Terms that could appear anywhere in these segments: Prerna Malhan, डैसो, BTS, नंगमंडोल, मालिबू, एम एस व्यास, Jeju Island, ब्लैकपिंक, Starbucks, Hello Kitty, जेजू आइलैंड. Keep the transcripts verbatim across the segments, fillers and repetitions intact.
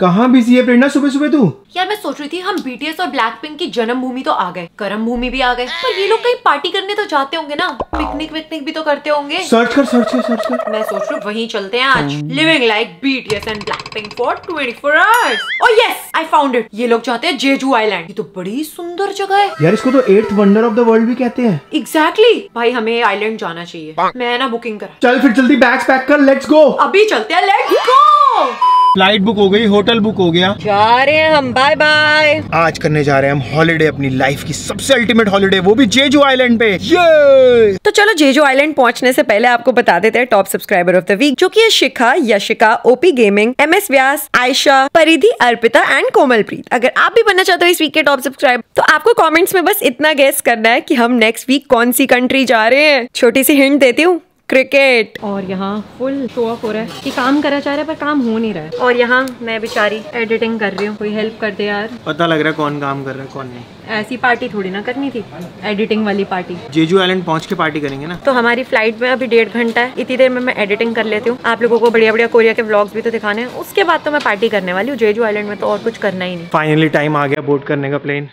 कहाँ बिजी है प्रेरणा सुबह सुबह तू? यार मैं सोच रही थी हम बीटीएस और ब्लैकपिंक की जन्मभूमि तो आ गए, कर्म भूमि भी आ गए, पर ये लोग कहीं पार्टी करने तो जाते होंगे ना, पिकनिक विकनिक भी तो करते होंगे। सर्च कर सर्च कर सर्च कर मैं सोच रही हूँ वहीं चलते हैं आज। Living like BTS and ब्लैकपिंक for twenty four hours. Oh yes I found it. ये लोग जाते हैं जेजू आइलैंड। ये तो बड़ी सुंदर जगह है यार, इसको तो eighth wonder of the world भी कहते हैं। एग्जैक्टली भाई, हमें आइलैंड जाना चाहिए। मैं ना बुकिंग करा। चल फिर जल्दी बैग्स पैक कर, लेट्स गो। अभी चलते हैं, लेट्स गो। फ्लाइट बुक हो गई, होटल बुक हो गया, जा रहे हैं हम, बाय बाय। आज करने जा रहे हैं हम हॉलीडे, अपनी लाइफ की सबसे अल्टीमेट हॉलीडे, वो भी जेजू आइलैंड पे। ये तो चलो जेजू आइलैंड पहुंचने से पहले आपको बता देते हैं top subscriber of the week, जो कि है Shikha, Yashika, OP gaming, एम एस व्यास, Ayesha, Paridhi, Arpita and Komalpreet. अगर आप भी बनना चाहते हो इस वीक के टॉप सब्सक्राइबर, तो आपको कॉमेंट्स में बस इतना गेस करना है की हम नेक्स्ट वीक कौन सी कंट्री जा रहे हैं। छोटी सी हिंट देती हूँ, क्रिकेट। और यहाँ फुल शो ऑफ हो रहा है कि काम करा जा रहा है पर काम हो नहीं रहा है। और यहाँ मैं बेचारी एडिटिंग कर रही हूँ, कोई हेल्प कर दे यार। पता लग रहा है कौन काम कर रहा है कौन नहीं। ऐसी पार्टी थोड़ी ना करनी थी, एडिटिंग वाली पार्टी। जेजू आइलैंड पहुँच के पार्टी करेंगे ना। तो हमारी फ्लाइट में अभी डेढ़ घंटा है, इतनी देर में मैं एडिटिंग कर लेती हूँ। आप लोगों को बढ़िया बढ़िया कोरिया के व्लॉग्स भी तो दिखाने हैं, उसके बाद तो मैं पार्टी करने वाली हूँ। जेजू आइलैंड में तो और कुछ करना ही नहीं। फाइनली टाइम आ गया बोर्ड करने का प्लेन।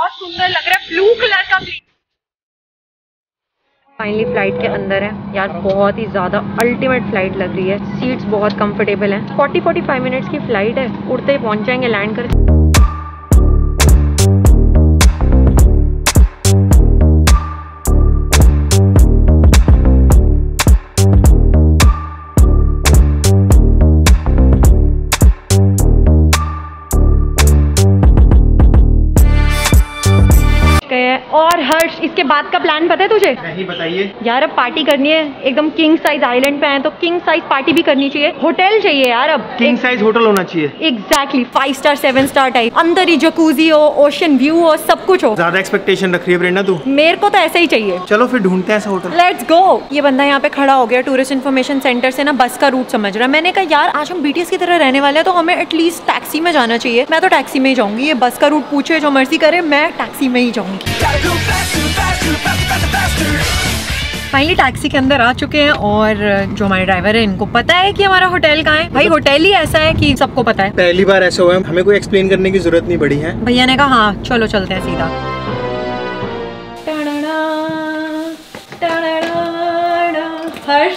बहुत सुंदर लग रहा है, ब्लू कलर का। फाइनली फ्लाइट के अंदर है यार, बहुत ही ज्यादा अल्टीमेट फ्लाइट लग रही है। सीट्स बहुत कंफर्टेबल हैं। चालीस पैंतालीस मिनट्स की फ्लाइट है, उड़ते ही पहुंच जाएंगे लैंड करके। और हर्ष, इसके बाद का प्लान पता है तुझे? नहीं, बताइए। यार अब पार्टी करनी है, एकदम किंग साइज आइलैंड पे आए तो किंग साइज पार्टी भी करनी चाहिए। होटल चाहिए यार, अब किंग साइज होटल होना चाहिए। Exactly, five star seven star type, अंदर ही जकूजी हो, ओशन व्यू हो, सब कुछ हो। ज्यादा एक्सपेक्टेशन रख रही है प्रेरणा तू। मेरे को तो ऐसा ही चाहिए। चलो फिर ढूंढते हैं ऐसा होटल, लेट्स गो। ये बंदा यहाँ पे खड़ा हो गया, टूरिस्ट इन्फॉर्मेशन सेंटर से ना बस का रूट समझ रहा है। मैंने कहा यार आज हम बीटीएस की तरह रहने वाले हैं तो हमें एटलीस्ट टैक्सी में जाना चाहिए। मैं तो टैक्सी में ही जाऊंगी, ये बस का रूट पूछे जो मर्जी करे, मैं टैक्सी में ही जाऊंगी। फाइनली टैक्सी के अंदर आ चुके हैं और जो हमारे ड्राइवर है इनको पता है कि हमारा होटल कहाँ है। भाई होटल ही ऐसा है कि सबको पता है। पहली बार ऐसा हुआ है, हमें कोई एक्सप्लेन करने की जरूरत नहीं पड़ी है। भैया ने कहा हाँ चलो चलते हैं सीधा। Harsh,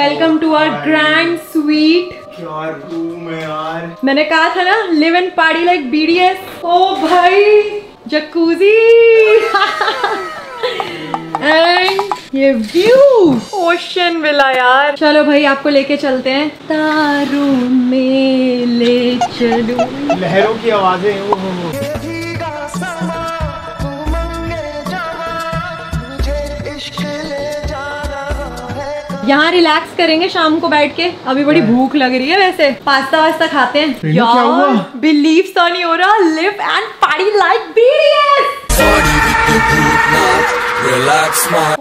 welcome to our grand suite. क्या रूम है यार, मैंने कहा था ना live and party like BTS. Oh भाई जकूजी एंड ये व्यू, ओशन विला यार। चलो भाई आपको लेके चलते हैं, तारों में ले चलूं, लहरों की आवाजें। ओहो यहाँ रिलैक्स करेंगे शाम को बैठ के। अभी बड़ी भूख लग रही है, वैसे पास्ता वास्ता खाते हैं। यार बिलीव सा नहीं हो रहा, live and party like BTS.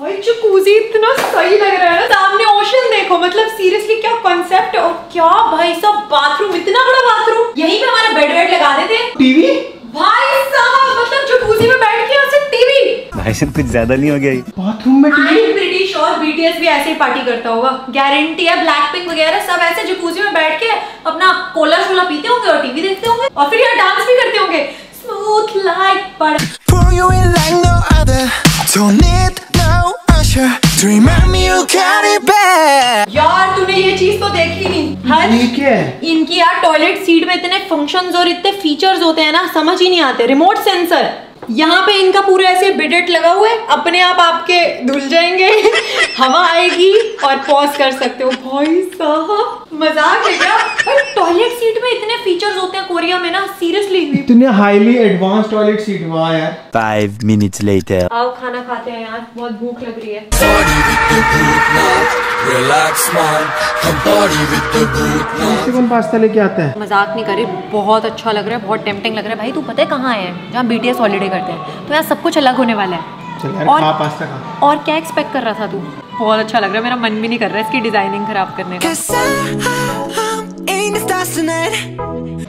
ओए जकूजी इतना सही लग रहा है ना, सामने ओशन देखो, मतलब सीरियसली क्या कॉन्सेप्ट। और क्या भाई साहब बाथरूम, इतना बड़ा बाथरूम। यहीं पे हमारा बेड वेड लगा देते, टीवी। भाई साहब मतलब जकूजी में बैठ के ऐसे टीवी, भाई साहब कुछ ज्यादा नहीं हो गया बाथरूम में टीवी। और बीटीएस भी ऐसे ही पार्टी करता होगा, गारंटी है। ब्लैकपिंक वगैरह सब ऐसे जकूजी में बैठ के अपना कोला शोला पीते होंगे और टीवी देखते होंगे और फिर यार डांस भी करते होंगे स्मूथ लाइक पर। यार तूने ये चीज तो देखी नहीं। हर इनकी यार टॉयलेट सीट में इतने फंक्शंस और इतने फीचर्स होते हैं ना, समझ ही नहीं आते। रिमोट सेंसर, यहाँ पे इनका पूरा ऐसे बिडेट लगा हुआ है, अपने आप आपके धुल जाएंगे हवा आएगी और पॉज कर सकते हो। भाई साहब मजाक है क्या? और टॉयलेट सीट में इतने फीचर्स होते हैं कोरिया में ना, सीरियसली इतने हाईली एडवांस टॉयलेट सीट। वाह यार। Five minutes later. आओ खाना खाते हैं यार, बहुत भूख लग रही है। पास्ता लेके आते हैं, मजाक नहीं करे, बहुत अच्छा लग रहा है, बहुत टेम्पटिंग लग रहा है। भाई तू पता है कहाँ है? जहाँ बीटीएस हॉलीडे तो यार सब कुछ अलग होने वाला है। और, खा पास्ता खा। और क्या एक्सपेक्ट कर रहा था तू? बहुत अच्छा लग रहा है, मेरा मन भी नहीं कर रहा है इसकी डिजाइनिंग खराब करने का।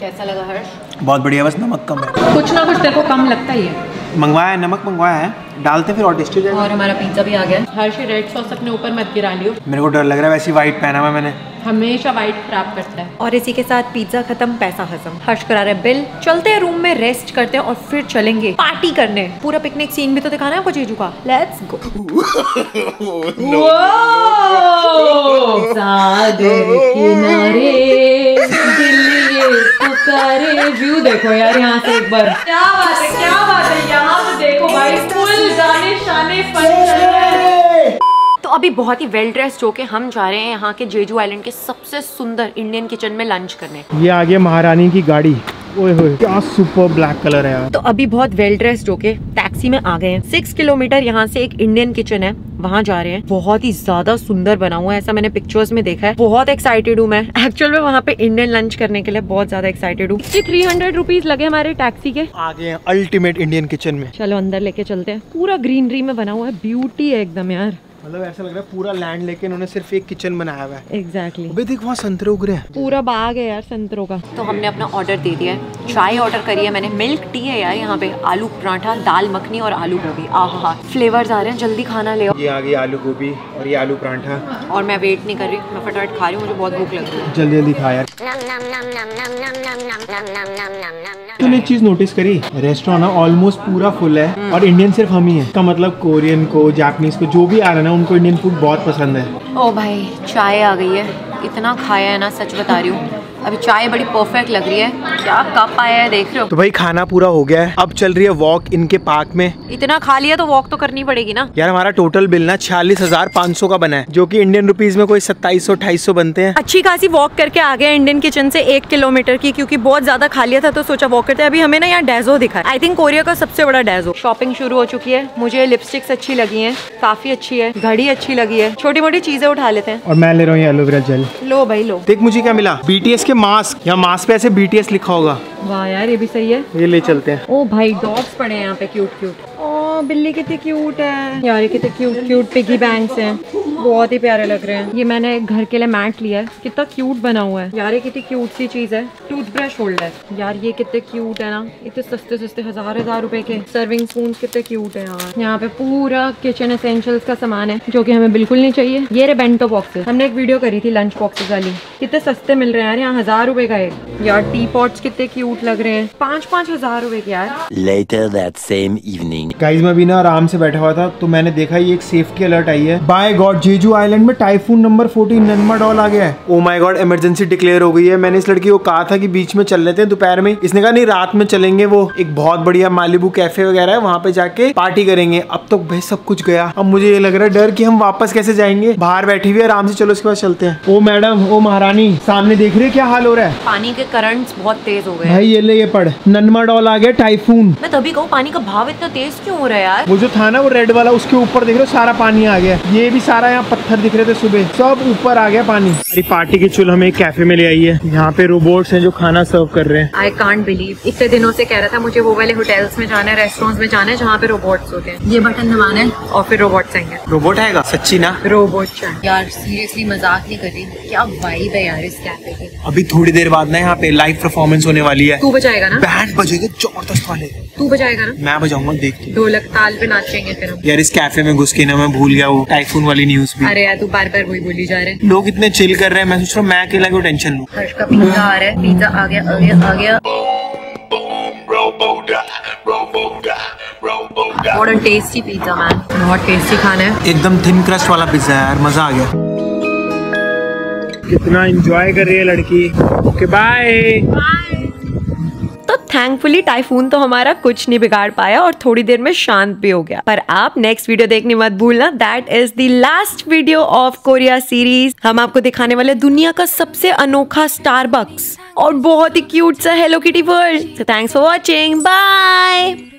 कैसा लगा हर्ष? बहुत बढ़िया, बस नमक कम है। कुछ ना कुछ तेरे को कम लगता ही है। मंगवाया है, नमक मंगवाया है, डालते फिर और टेस्टी हो जाएगा। और हमारा पिज्जा भी आ गया। हर चीज रेड सॉस अपने ऊपर मत गिरा लियो, मेरे को डर लग रहा है। वैसे व्हाइट पहना हुआ मैंने, हमेशा व्हाइट खराब करता है। और इसी के साथ पिज्जा खत्म, पैसा खत्म, हर्ष करा रहे बिल। चलते हैं रूम में, रेस्ट करते हैं और फिर चलेंगे पार्टी करने। पूरा पिकनिक सीन भी तो दिखाना है आपको जेजू का। Let's go. सादे किनारे दिल ये पुकारे। व्यू देखो यार यहाँ से एक बार, क्या बात है, क्या बात है। यहाँ तो देखो भाई फुल गाने शाने फन चल रहे हैं। तो अभी बहुत ही वेल ड्रेस्ड होके हम जा रहे हैं यहाँ के जेजू आइलैंड के सबसे सुंदर इंडियन किचन में लंच करने। ये आगे महारानी की गाड़ी, ओए होए क्या सुपर ब्लैक कलर है यार। तो अभी बहुत वेल ड्रेस्ड होके टैक्सी में आ गए हैं। सिक्स किलोमीटर यहाँ से एक इंडियन किचन है, वहाँ जा रहे हैं। बहुत ही ज्यादा सुंदर बना हुआ है, ऐसा मैंने पिक्चर्स में देखा है। बहुत एक्साइटेड हूँ मैं एक्चुअल में वहाँ पे इंडियन लंच करने के लिए, बहुत ज्यादा एक्साइटेड हूँ। थ्री हंड्रेड रुपीज लगे हमारे टैक्सी के। आगे अल्टीमेट इंडियन किचन में, चलो अंदर लेके चलते हैं। पूरा ग्रीनरी में बना हुआ है, ब्यूटी है एकदम यार। मतलब ऐसा लग रहा है पूरा लैंड लेके इन्होंने सिर्फ एक किचन बनाया हुआ है। Exactly exactly. अबे देख वहाँ संतरे उग रहे हैं, पूरा बाग है यार संतरों का। तो हमने अपना ऑर्डर दे दिया है, चाय ऑर्डर करी है मैंने, मिल्क टी है यार यहाँ पे, आलू पराठा, दाल मखनी और आलू गोभी। आहा फ्लेवर्स आ रहे हैं, जल्दी खाना ले। ये आ गई आलू गोभी और ये आलू पराठा। और मैं वेट नहीं कर रही, मैं फटाफट खा रही हूँ, मुझे बहुत भूख लग रही है, जल्दी जल्दी खा यार। तूने एक चीज नोटिस करी, रेस्टोरेंट ना ऑलमोस्ट पूरा फुल है और इंडियन सिर्फ हम ही है। इसका मतलब कोरियन को, जापानीज को, जो भी आ रहा है उनको इंडियन फूड बहुत पसंद है। ओ भाई चाय आ गई है, इतना खाया है ना, सच बता रही हूँ। अभी चाय बड़ी परफेक्ट लग रही है, क्या कप आया है देख रहे हो। तो भाई खाना पूरा हो गया है, अब चल रही है वॉक इनके पार्क में। इतना खा लिया तो वॉक तो करनी पड़ेगी ना यार। हमारा टोटल बिल ना छियालीस हजार पाँच सौ का बना है, जो कि इंडियन रुपीस में कोई सत्ताईस सौ अट्ठाईस सौ बनते हैं। अच्छी खासी वॉक करके आ गया इंडियन किचन से एक किलोमीटर की, क्योंकि बहुत ज्यादा खा लिया था तो सोचा वॉक करते हैं। अभी हमें ना यहाँ डैसो दिखा, आई थिंक कोरिया का सबसे बड़ा डैसो। शॉपिंग शुरू हो चुकी है, मुझे लिपस्टिक्स अच्छी लगी है, काफी अच्छी है, घड़ी अच्छी लगी है, छोटी मोटी चीजें उठा लेते हैं। और मैं ले रहा हूँ एलोवेरा जेल। लो भाई लो, देख मुझे क्या मिला, बीटीएस के मास्क। यहाँ मास्क पे ऐसे बीटीएस लिखा होगा। वाह यार ये भी सही है, ये ले चलते हैं। ओ भाई डॉग्स पड़े हैं यहाँ पे, क्यूट क्यूट। ओ बिल्ली कितनी क्यूट है यार, ये कितने क्यूट क्यूट पिगी बैंक्स हैं, बहुत ही प्यारे लग रहे हैं। ये मैंने घर के लिए मैट लिया है, कितना क्यूट बना हुआ है यार, ये कितनी क्यूट सी चीज है। टूथब्रश होल्डर यार, ये कितने क्यूट है ना, इतने सस्ते सस्ते हजार हजार रुपए के। सर्विंग स्पून कितने क्यूट है यार। यहाँ पे पूरा किचन एसेंशियल्स का सामान है जो कि हमें बिल्कुल नहीं चाहिए। ये रे बेंटो बॉक्सेस, हमने एक वीडियो करी थी लंच बॉक्सेस वाली, कितने सस्ते मिल रहे हैं यार यहाँ, हजार रुपए का एक। यार टी पॉट्स कितने क्यूट लग रहे हैं, पाँच पाँच हजार रुपए के यार। Later that same evening guys, मैं भी ना आराम से बैठा हुआ था तो मैंने देखा ये एक सेफ्टी अलर्ट आई है। बाय गॉड जेजू आइलैंड में टाइफून नंबर फोर्टीन नंगमंडोल आ गया है। Oh my god emergency declare हो गई है। मैंने इस लड़की को कहा था कि बीच में चल लेते हैं दोपहर में, इसने कहा नहीं रात में चलेंगे, वो एक बहुत बढ़िया मालिबू कैफे वगैरह है वहाँ पे जाके पार्टी करेंगे। अब तो भाई सब कुछ गया, अब मुझे ये लग रहा है डर कि हम वापस कैसे जाएंगे। बाहर बैठी हुई आराम से, चलो उसके पास चलते हैं। ओ मैडम, ओ महारानी, सामने देख रहे क्या हाल हो रहा है, पानी के करंट्स बहुत तेज हो गए भाई। ये ले ये पढ़, नंगमंडोल आ गया टाइफून। मैं तभी कहूँ पानी का भाव इतना तेज हो रहा है यार। वो जो था ना वो रेड वाला, उसके ऊपर देख रहे हो सारा पानी आ गया। ये भी सारा यहाँ पत्थर दिख रहे थे सुबह, सब ऊपर आ गया पानी। अरे पार्टी की चुल हमें कैफे में ले आई है, यहाँ पे रोबोट्स हैं जो खाना सर्व कर रहे हैं। आई कांट बिलीव, इतने दिनों से कह रहा था मुझे वो वाले होटल्स में जाना है, रेस्टोरेंट्स में जाना है जहाँ पे रोबोट्स होते हैं। ये बटन दबाना है और फिर रोबोट्स आएंगे। रोबोट आएगा सच्ची ना, रोबोट यार। सीरियसली मजाक नहीं कर रही, क्या वाइब है यार इस कैफे की। अभी थोड़ी देर बाद ना यहाँ पे लाइव परफॉर्मेंस होने वाली है। तू बजाएगा ना, बैंड बजेगा जबरदस्त वाले। तू बजाएगा ना, मैं बजाऊंगा, देखती हूँ ढोलक ताल पे नाचेंगे फिर हम। यार इस कैफे में घुस के ना मैं भूल गया वो टाइफून वाली न्यूज भी। अरे यार तू बार बार वही बोली जा रहे हैं। लोग इतने चिल कर रहे हैं, मैं सोच रहा हूँ मैं अकेला क्यों टेंशन लूँ। हर्ष का पिज्जा आ रहा है, पिज्जा आ गया आ गया आ गया। बहुत टेस्टी पिज्जा मैन, बहुत टेस्टी खाना है, एकदम थिन क्रस्ट वाला पिज्जा है यार, मजा आ गया। कितना एंजॉय कर रही है लड़की। Okay bye. तो थैंकफुली टाइफून तो हमारा कुछ नहीं बिगाड़ पाया और थोड़ी देर में शांत भी हो गया। पर आप नेक्स्ट वीडियो देखने मत भूलना, that is the last video of Korea series. हम आपको दिखाने वाले दुनिया का सबसे अनोखा स्टारबक्स और बहुत ही क्यूट सा hello kitty world. So thanks for watching, bye.